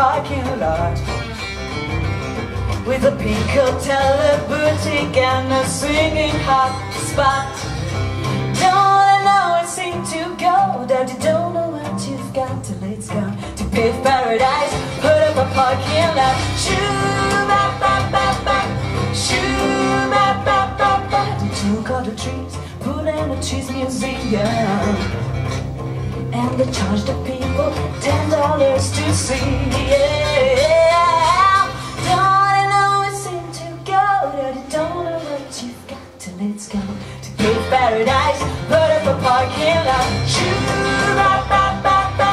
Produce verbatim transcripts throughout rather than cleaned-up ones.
parking lot with a pink hotel, a boutique, and a swinging hot spot. Don't let no one seem to go, that you don't know what you've got till it's gone. To pave paradise, put up a parking lot. Shoo ba ba ba ba, shoo ba ba ba ba. Did you call the trees? Put in a cheese museum. And they charge the people ten dollars to see. Yeah, don't I know it seems to go, that you don't know what you've got till it's gone. To pave paradise, put up a parking lot. Shoo ba ba ba ba,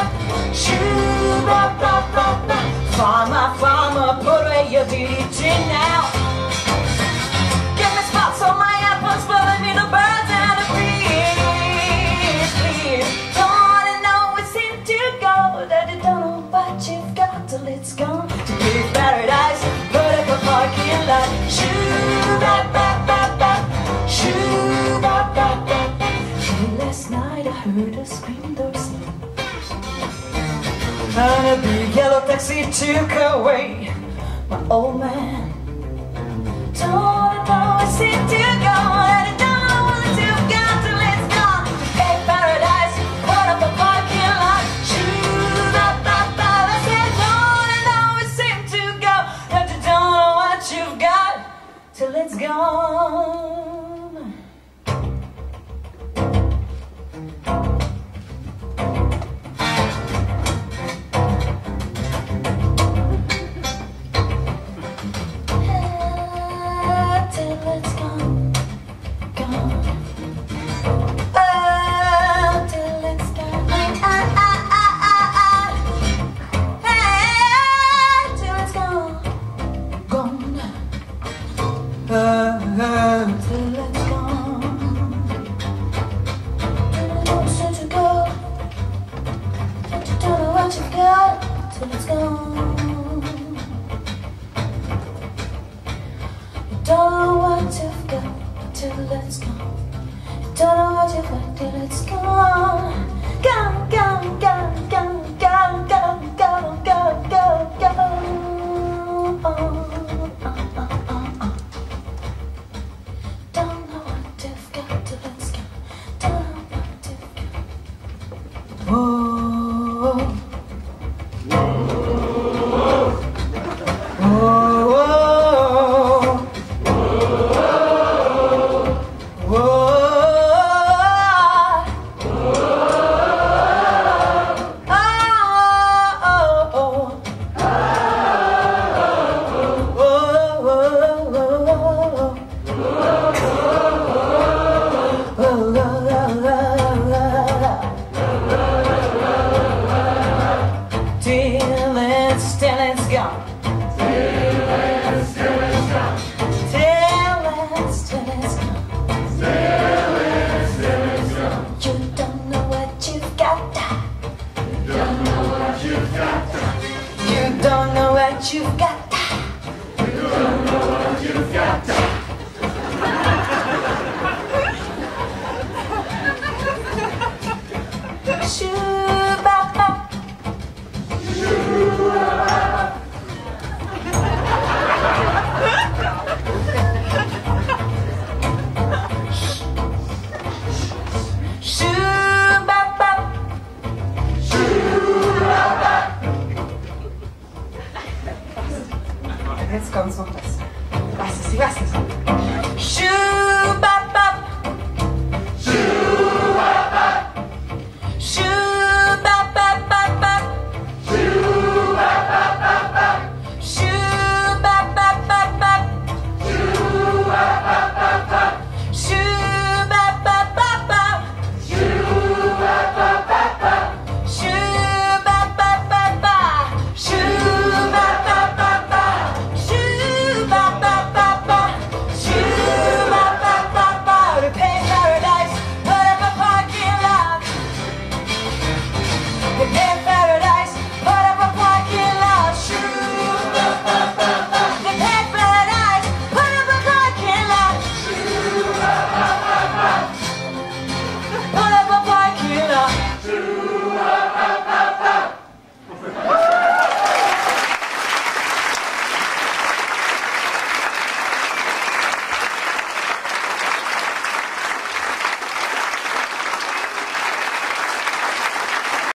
shoo ba ba ba ba. Farmer, farmer, put away your D D T now. Give me spots on my apples, but I need a bird and a bee. It's gone to be paradise, put up a parking lot. Shoo ba ba ba ba, shoo ba ba ba ba. And last night I heard a scream doors and a big yellow taxi took away my old man. Don't know a city to go, and I don't know what to go till it's gone. To be paradise, put up a parking lot. Shoo ba ba ba. Till it's gone. Ah, till it's gone, gone. Ah, till it's gone. Ah, ah, ah, ah, ah. Ah, till it's gone, gone. Uh, uh, till it's gone, and I don't seem to go, but you don't know what you've got till it's gone. You don't know what you've got till it's gone. You don't know what you've got till it's gone. Gone, gone, gone, gone, gone, gone, gone, gone, gone, gone, gone, gone. You've got that. You don't know what you've got that. Shoo